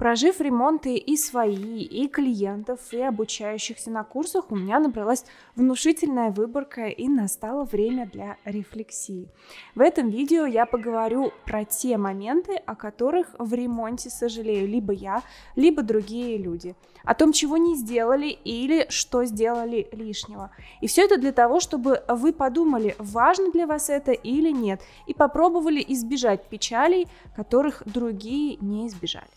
Прожив ремонты и свои, и клиентов, и обучающихся на курсах, у меня набралась внушительная выборка, и настало время для рефлексии. В этом видео я поговорю про те моменты, о которых в ремонте сожалею либо я, либо другие люди. О том, чего не сделали или что сделали лишнего. И все это для того, чтобы вы подумали, важно для вас это или нет, и попробовали избежать печалей, которых другие не избежали.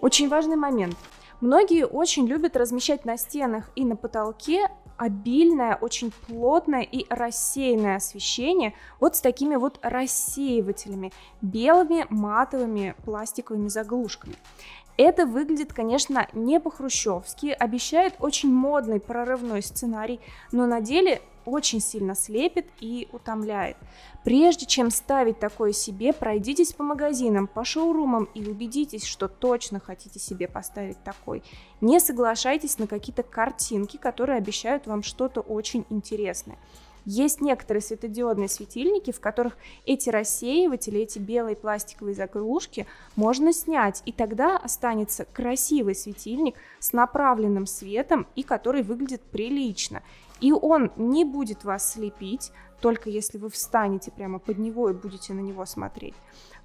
Очень важный момент. Многие очень любят размещать на стенах и на потолке обильное, очень плотное и рассеянное освещение вот с такими вот рассеивателями, белыми матовыми пластиковыми заглушками. Это выглядит, конечно, не по-хрущевски, обещает очень модный прорывной сценарий, но на деле очень сильно слепит и утомляет. Прежде чем ставить такое себе, пройдитесь по магазинам, по шоурумам и убедитесь, что точно хотите себе поставить такой. Не соглашайтесь на какие-то картинки, которые обещают вам что-то очень интересное. Есть некоторые светодиодные светильники, в которых эти рассеиватели, эти белые пластиковые заглушки можно снять, и тогда останется красивый светильник с направленным светом, и который выглядит прилично. И он не будет вас слепить, только если вы встанете прямо под него и будете на него смотреть,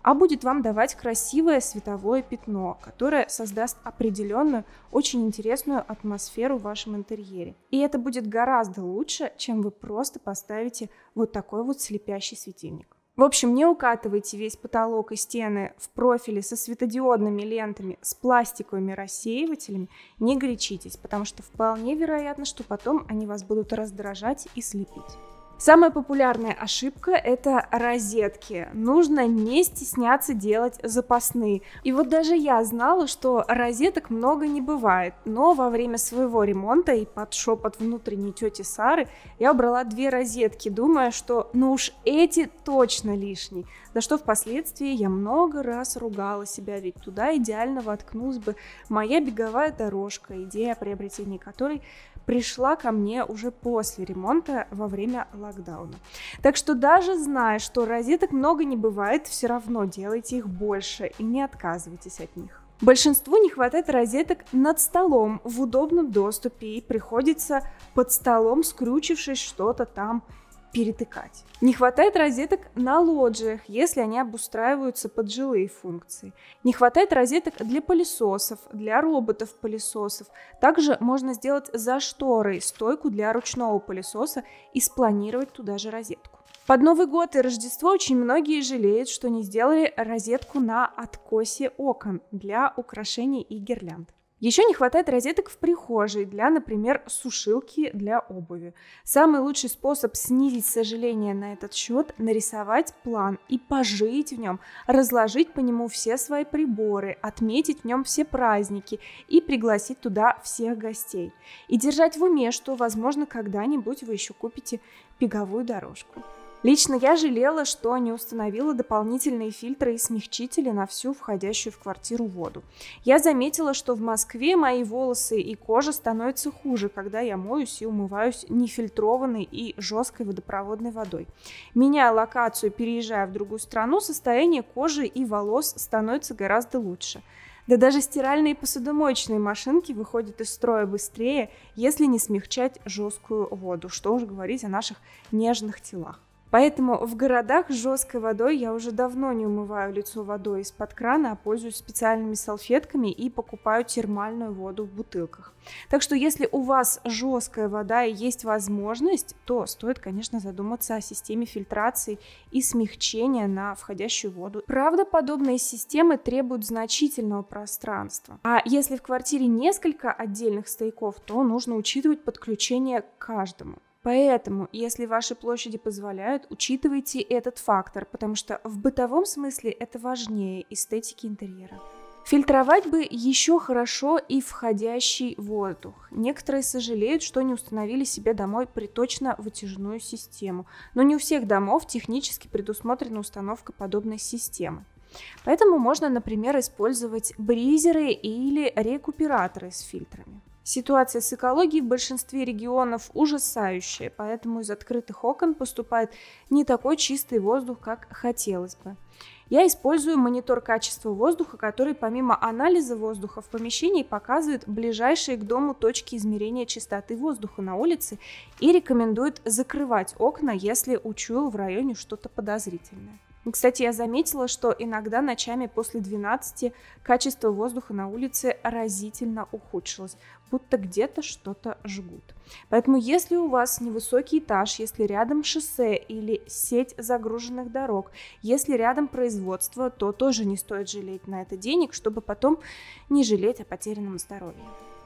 а будет вам давать красивое световое пятно, которое создаст определенную, очень интересную атмосферу в вашем интерьере. И это будет гораздо лучше, чем вы просто поставите вот такой вот слепящий светильник. В общем, не укатывайте весь потолок и стены в профиле со светодиодными лентами, с пластиковыми рассеивателями, не горячитесь, потому что вполне вероятно, что потом они вас будут раздражать и слепить. Самая популярная ошибка – это розетки. Нужно не стесняться делать запасные. И вот даже я знала, что розеток много не бывает, но во время своего ремонта и под шепот внутренней тети Сары я убрала две розетки, думая, что ну уж эти точно лишние. За что впоследствии я много раз ругала себя, ведь туда идеально воткнулась бы моя беговая дорожка, идея о приобретении которой пришла ко мне уже после ремонта во время локдауна. Так что даже зная, что розеток много не бывает, все равно делайте их больше и не отказывайтесь от них. Большинству не хватает розеток над столом в удобном доступе, и приходится под столом, скрючившись, что-то там перетыкать. Не хватает розеток на лоджиях, если они обустраиваются под жилые функции. Не хватает розеток для пылесосов, для роботов-пылесосов. Также можно сделать за шторой стойку для ручного пылесоса и спланировать туда же розетку. Под Новый год и Рождество очень многие жалеют, что не сделали розетку на откосе окон для украшений и гирлянд. Еще не хватает розеток в прихожей для, например, сушилки для обуви. Самый лучший способ снизить сожаление на этот счет – нарисовать план и пожить в нем, разложить по нему все свои приборы, отметить в нем все праздники и пригласить туда всех гостей. И держать в уме, что, возможно, когда-нибудь вы еще купите беговую дорожку. Лично я жалела, что не установила дополнительные фильтры и смягчители на всю входящую в квартиру воду. Я заметила, что в Москве мои волосы и кожа становятся хуже, когда я моюсь и умываюсь нефильтрованной и жесткой водопроводной водой. Меняя локацию, переезжая в другую страну, состояние кожи и волос становится гораздо лучше. Да даже стиральные и посудомоечные машинки выходят из строя быстрее, если не смягчать жесткую воду, что уж говорить о наших нежных телах. Поэтому в городах с жесткой водой я уже давно не умываю лицо водой из-под крана, а пользуюсь специальными салфетками и покупаю термальную воду в бутылках. Так что если у вас жесткая вода и есть возможность, то стоит, конечно, задуматься о системе фильтрации и смягчения на входящую воду. Правда, подобные системы требуют значительного пространства. А если в квартире несколько отдельных стояков, то нужно учитывать подключение к каждому. Поэтому, если ваши площади позволяют, учитывайте этот фактор, потому что в бытовом смысле это важнее эстетики интерьера. Фильтровать бы еще хорошо и входящий воздух. Некоторые сожалеют, что не установили себе домой приточно-вытяжную систему, но не у всех домов технически предусмотрена установка подобной системы. Поэтому можно, например, использовать бризеры или рекуператоры с фильтрами. Ситуация с экологией в большинстве регионов ужасающая, поэтому из открытых окон поступает не такой чистый воздух, как хотелось бы. Я использую монитор качества воздуха, который помимо анализа воздуха в помещении показывает ближайшие к дому точки измерения частоты воздуха на улице и рекомендует закрывать окна, если учуял в районе что-то подозрительное. Кстати, я заметила, что иногда ночами после 12 качество воздуха на улице разительно ухудшилось, будто где-то что-то жгут. Поэтому, если у вас невысокий этаж, если рядом шоссе или сеть загруженных дорог, если рядом производство, то тоже не стоит жалеть на это денег, чтобы потом не жалеть о потерянном здоровье.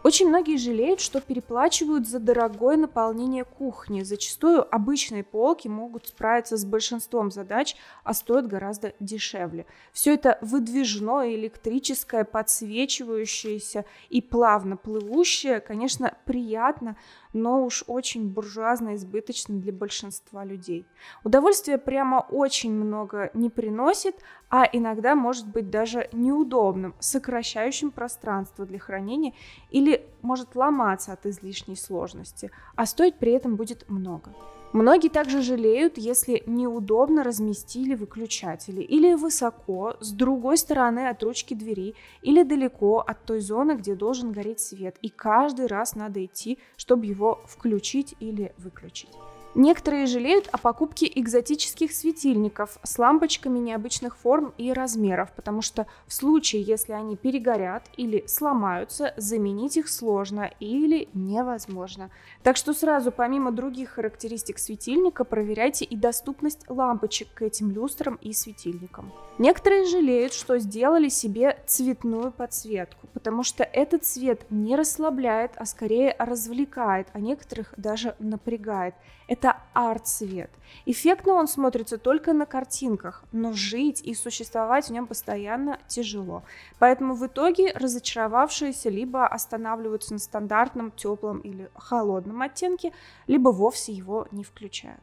Очень многие жалеют, что переплачивают за дорогое наполнение кухни. Зачастую обычные полки могут справиться с большинством задач, а стоят гораздо дешевле. Все это выдвижное, электрическое, подсвечивающееся и плавно плывущее, конечно, приятно, но уж очень буржуазно и избыточно для большинства людей. Удовольствия прямо очень много не приносит, а иногда может быть даже неудобным, сокращающим пространство для хранения или может ломаться от излишней сложности, а стоить при этом будет много. Многие также жалеют, если неудобно разместили выключатели, или высоко, с другой стороны от ручки двери, или далеко от той зоны, где должен гореть свет, и каждый раз надо идти, чтобы его включить или выключить. Некоторые жалеют о покупке экзотических светильников с лампочками необычных форм и размеров, потому что в случае, если они перегорят или сломаются, заменить их сложно или невозможно. Так что сразу, помимо других характеристик светильника, проверяйте и доступность лампочек к этим люстрам и светильникам. Некоторые жалеют, что сделали себе цветную подсветку, потому что этот цвет не расслабляет, а скорее развлекает, а некоторых даже напрягает. Это арт-цвет. Эффектно он смотрится только на картинках, но жить и существовать в нем постоянно тяжело. Поэтому в итоге разочаровавшиеся либо останавливаются на стандартном, теплом или холодном оттенке, либо вовсе его не включают.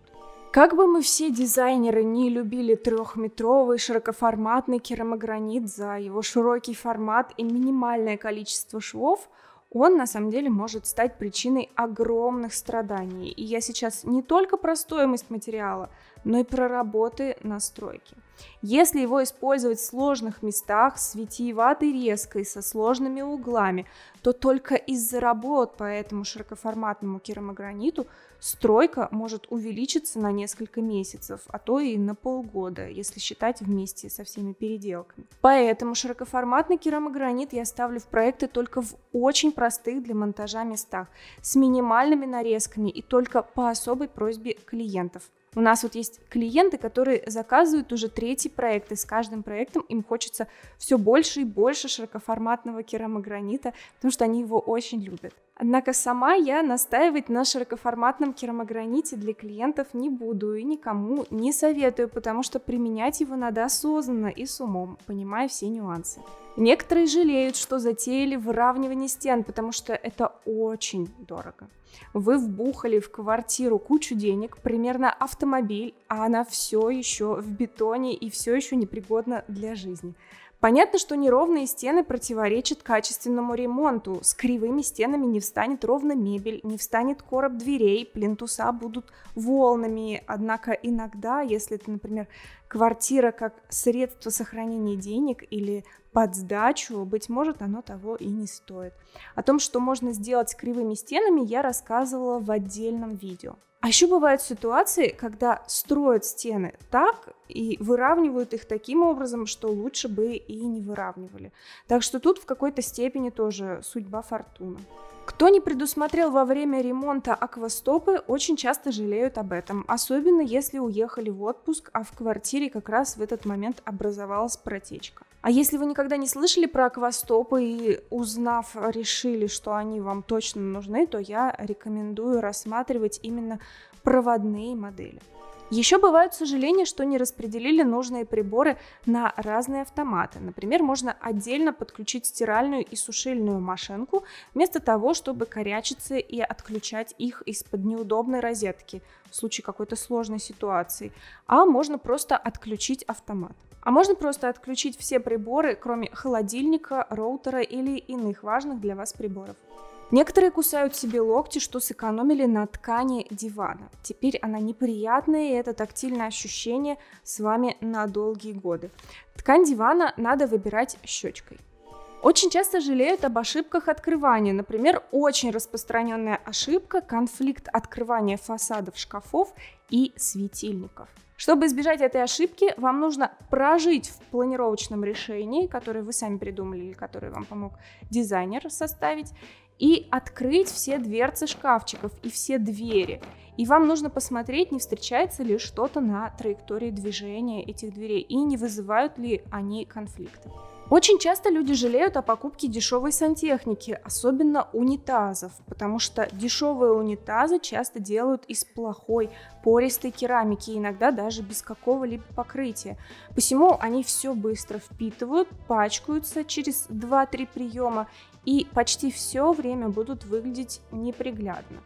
Как бы мы все дизайнеры не любили 3-метровый широкоформатный керамогранит за его широкий формат и минимальное количество швов, он на самом деле может стать причиной огромных страданий. И я сейчас не только про стоимость материала, но и про работы на стройке. Если его использовать в сложных местах, с витиеватой резкой, со сложными углами, то только из-за работ по этому широкоформатному керамограниту стройка может увеличиться на несколько месяцев, а то и на полгода, если считать вместе со всеми переделками. Поэтому широкоформатный керамогранит я ставлю в проекты только в очень простых для монтажа местах, с минимальными нарезками и только по особой просьбе клиентов. У нас вот есть клиенты, которые заказывают уже третий проект, и с каждым проектом им хочется все больше и больше широкоформатного керамогранита, потому что они его очень любят. Однако сама я настаивать на широкоформатном керамограните для клиентов не буду и никому не советую, потому что применять его надо осознанно и с умом, понимая все нюансы. Некоторые жалеют, что затеяли выравнивание стен, потому что это очень дорого. Вы вбухали в квартиру кучу денег, примерно автомобиль, а она все еще в бетоне и все еще непригодна для жизни. Понятно, что неровные стены противоречат качественному ремонту. С кривыми стенами не встанет ровно мебель, не встанет короб дверей, плинтуса будут волнами. Однако иногда, если это, например, квартира как средство сохранения денег или под сдачу, быть может, оно того и не стоит. О том, что можно сделать с кривыми стенами, я рассказывала в отдельном видео. А еще бывают ситуации, когда строят стены так и выравнивают их таким образом, что лучше бы и не выравнивали. Так что тут в какой-то степени тоже судьба фортуна. Кто не предусмотрел во время ремонта аквастопы, очень часто жалеют об этом, особенно если уехали в отпуск, а в квартире как раз в этот момент образовалась протечка. А если вы никогда не слышали про аквастопы и, узнав, решили, что они вам точно нужны, то я рекомендую рассматривать именно проводные модели. Еще бывают сожаления, что не распределили нужные приборы на разные автоматы. Например, можно отдельно подключить стиральную и сушильную машинку, вместо того, чтобы корячиться и отключать их из-под неудобной розетки в случае какой-то сложной ситуации. А можно просто отключить автомат. А можно просто отключить все приборы, кроме холодильника, роутера или иных важных для вас приборов. Некоторые кусают себе локти, что сэкономили на ткани дивана. Теперь она неприятная, и это тактильное ощущение с вами на долгие годы. Ткань дивана надо выбирать щечкой. Очень часто жалеют об ошибках открывания. Например, очень распространенная ошибка – конфликт открывания фасадов шкафов и светильников. Чтобы избежать этой ошибки, вам нужно прожить в планировочном решении, которое вы сами придумали или которое вам помог дизайнер составить, и открыть все дверцы шкафчиков и все двери. И вам нужно посмотреть, не встречается ли что-то на траектории движения этих дверей и не вызывают ли они конфликты. Очень часто люди жалеют о покупке дешевой сантехники, особенно унитазов, потому что дешевые унитазы часто делают из плохой пористой керамики, иногда даже без какого-либо покрытия. Посему они все быстро впитывают, пачкаются через 2-3 приема и почти все время будут выглядеть неприглядно,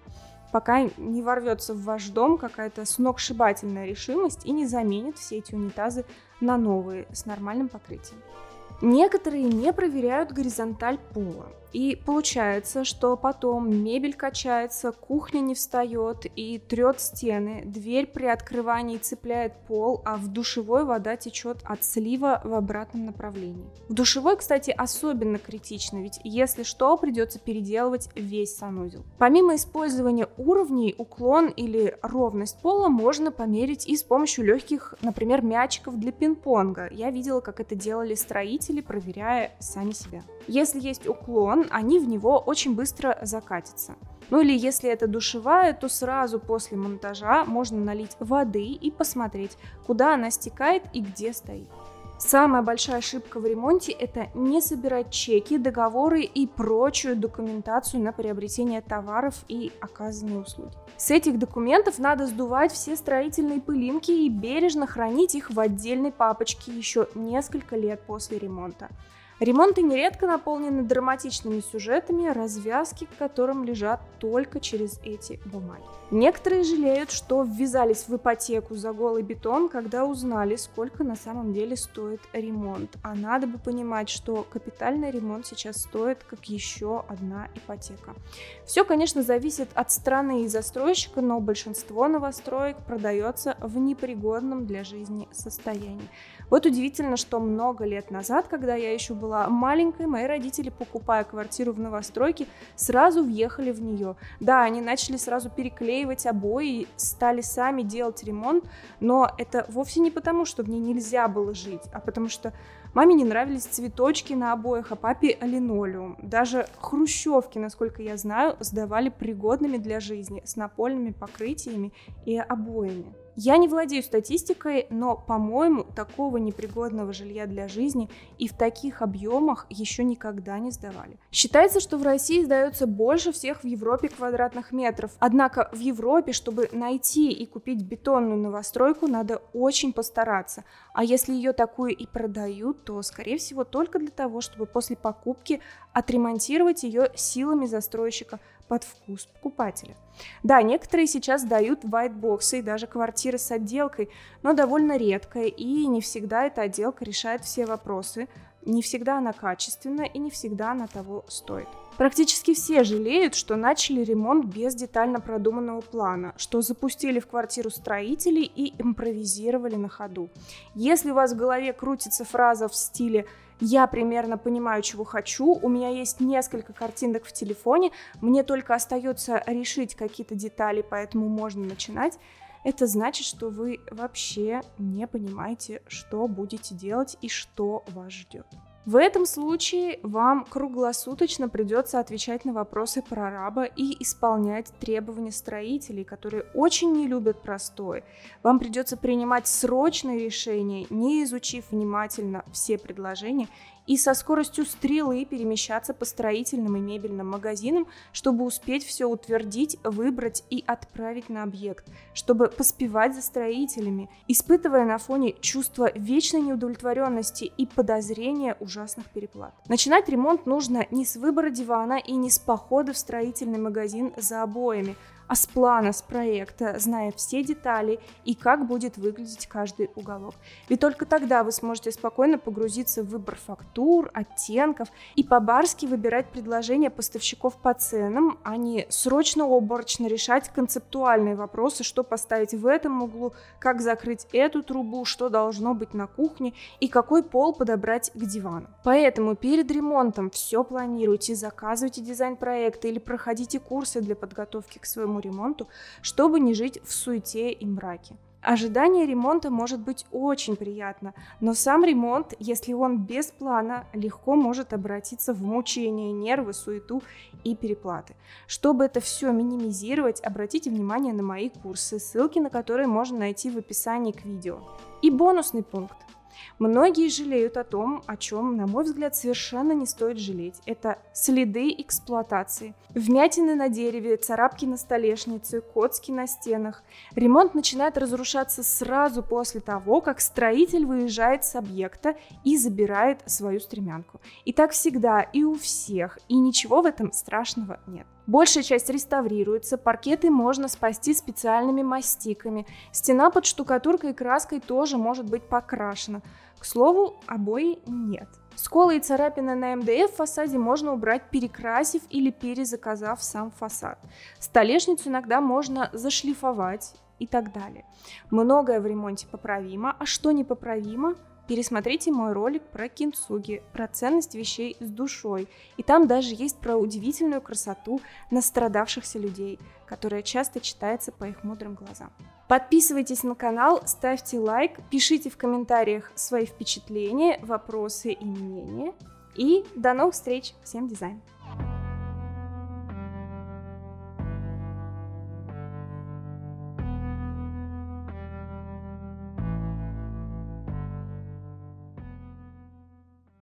пока не ворвется в ваш дом какая-то сногсшибательная решимость и не заменит все эти унитазы на новые с нормальным покрытием. Некоторые не проверяют горизонталь пола, и получается, что потом мебель качается, кухня не встает и трет стены, дверь при открывании цепляет пол, а в душевой вода течет от слива в обратном направлении. В душевой, кстати, особенно критично, ведь если что, придется переделывать весь санузел. Помимо использования уровней, уклон или ровность пола можно померить и с помощью легких, например, мячиков для пинг-понга. Я видела, как это делали строители, проверяя сами себя. Если есть уклон, они в него очень быстро закатятся. Ну или если это душевая, то сразу после монтажа можно налить воды и посмотреть, куда она стекает и где стоит. Самая большая ошибка в ремонте – это не собирать чеки, договоры и прочую документацию на приобретение товаров и оказанные услуги. С этих документов надо сдувать все строительные пылинки и бережно хранить их в отдельной папочке еще несколько лет после ремонта. Ремонты нередко наполнены драматичными сюжетами, развязки к которым лежат только через эти бумаги. Некоторые жалеют, что ввязались в ипотеку за голый бетон, когда узнали, сколько на самом деле стоит ремонт. А надо бы понимать, что капитальный ремонт сейчас стоит как еще одна ипотека. Все, конечно, зависит от страны и застройщика, но большинство новостроек продается в непригодном для жизни состоянии. Вот удивительно, что много лет назад, когда я еще была маленькой, мои родители, покупая квартиру в новостройке, сразу въехали в нее. Да, они начали сразу переклеивать обои, стали сами делать ремонт, но это вовсе не потому, что в ней нельзя было жить, а потому что маме не нравились цветочки на обоях, а папе линолеум. Даже хрущевки, насколько я знаю, сдавали пригодными для жизни, с напольными покрытиями и обоями. Я не владею статистикой, но, по-моему, такого непригодного жилья для жизни и в таких объемах еще никогда не сдавали. Считается, что в России сдается больше всех в Европе квадратных метров. Однако в Европе, чтобы найти и купить бетонную новостройку, надо очень постараться. А если ее такую и продают, то, скорее всего, только для того, чтобы после покупки отремонтировать ее силами застройщика под вкус покупателя. Да, некоторые сейчас дают вайтбоксы и даже квартиры с отделкой, но довольно редко, и не всегда эта отделка решает все вопросы, не всегда она качественна и не всегда она того стоит. Практически все жалеют, что начали ремонт без детально продуманного плана, что запустили в квартиру строителей и импровизировали на ходу. Если у вас в голове крутится фраза в стиле «я примерно понимаю, чего хочу, у меня есть несколько картинок в телефоне, мне только остается решить какие-то детали, поэтому можно начинать», это значит, что вы вообще не понимаете, что будете делать и что вас ждет. В этом случае вам круглосуточно придется отвечать на вопросы прораба и исполнять требования строителей, которые очень не любят простое. Вам придется принимать срочные решения, не изучив внимательно все предложения, и со скоростью стрелы перемещаться по строительным и мебельным магазинам, чтобы успеть все утвердить, выбрать и отправить на объект, чтобы поспевать за строителями, испытывая на фоне чувство вечной неудовлетворенности и подозрения ужасных переплат. Начинать ремонт нужно не с выбора дивана и не с похода в строительный магазин за обоями, а с плана, с проекта, зная все детали и как будет выглядеть каждый уголок. Ведь только тогда вы сможете спокойно погрузиться в выбор фактур, оттенков и по-барски выбирать предложения поставщиков по ценам, а не срочно-оборочно решать концептуальные вопросы, что поставить в этом углу, как закрыть эту трубу, что должно быть на кухне и какой пол подобрать к дивану. Поэтому перед ремонтом все планируйте, заказывайте дизайн-проекты или проходите курсы для подготовки к своему ремонту, чтобы не жить в суете и мраке. Ожидание ремонта может быть очень приятно, но сам ремонт, если он без плана, легко может обратиться в мучение, нервы, суету и переплаты. Чтобы это все минимизировать, обратите внимание на мои курсы, ссылки на которые можно найти в описании к видео. И бонусный пункт. Многие жалеют о том, о чем, на мой взгляд, совершенно не стоит жалеть. Это следы эксплуатации. Вмятины на дереве, царапки на столешнице, коцки на стенах. Ремонт начинает разрушаться сразу после того, как строитель выезжает с объекта и забирает свою стремянку. И так всегда, и у всех, и ничего в этом страшного нет. Большая часть реставрируется, паркеты можно спасти специальными мастиками, стена под штукатуркой и краской тоже может быть покрашена. К слову, обои нет. Сколы и царапины на МДФ в фасаде можно убрать, перекрасив или перезаказав сам фасад. Столешницу иногда можно зашлифовать и так далее. Многое в ремонте поправимо, а что непоправимо? Пересмотрите мой ролик про кинцуги, про ценность вещей с душой. И там даже есть про удивительную красоту настрадавшихся людей, которая часто читается по их мудрым глазам. Подписывайтесь на канал, ставьте лайк, пишите в комментариях свои впечатления, вопросы и мнения. И до новых встреч! Всем дизайн!